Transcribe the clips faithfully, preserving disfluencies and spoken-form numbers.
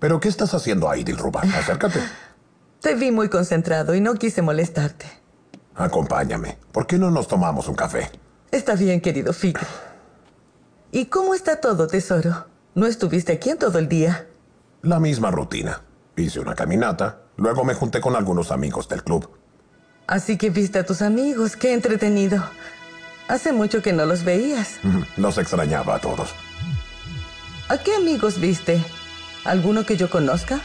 ¿Pero qué estás haciendo ahí, Dilruba? Acércate. Te vi muy concentrado y no quise molestarte. Acompáñame. ¿Por qué no nos tomamos un café? Está bien, querido Fikri. ¿Y cómo está todo, tesoro? ¿No estuviste aquí en todo el día? La misma rutina. Hice una caminata, luego me junté con algunos amigos del club. Así que viste a tus amigos. Qué entretenido. Hace mucho que no los veías. Los extrañaba a todos. ¿A qué amigos viste? ¿Alguno que yo conozca?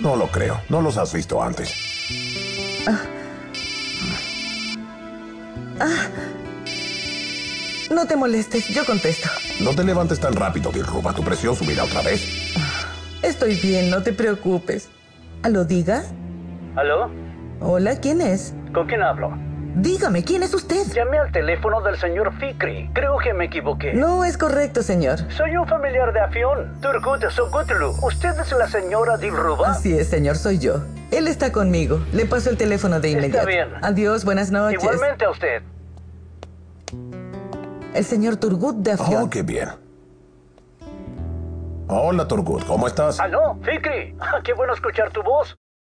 No lo creo. No los has visto antes. Ah. Ah. No te molestes. Yo contesto. No te levantes tan rápido, Dilruba. Tu presión subirá otra vez. Estoy bien. No te preocupes. ¿Aló, diga? ¿Aló? Hola, ¿quién es? ¿Con quién hablo? Dígame, ¿quién es usted? Llamé al teléfono del señor Fikri. Creo que me equivoqué. No es correcto, señor. Soy un familiar de Afión, Turgut, Sogutlu. ¿Usted es la señora Dilruba? Así es, señor, soy yo. Él está conmigo. Le paso el teléfono de inmediato. Está bien. Adiós, buenas noches. Igualmente a usted. El señor Turgut de Afión. Oh, qué bien. Hola, Turgut, ¿cómo estás? Aló, Fikri. Qué bueno escuchar tu voz.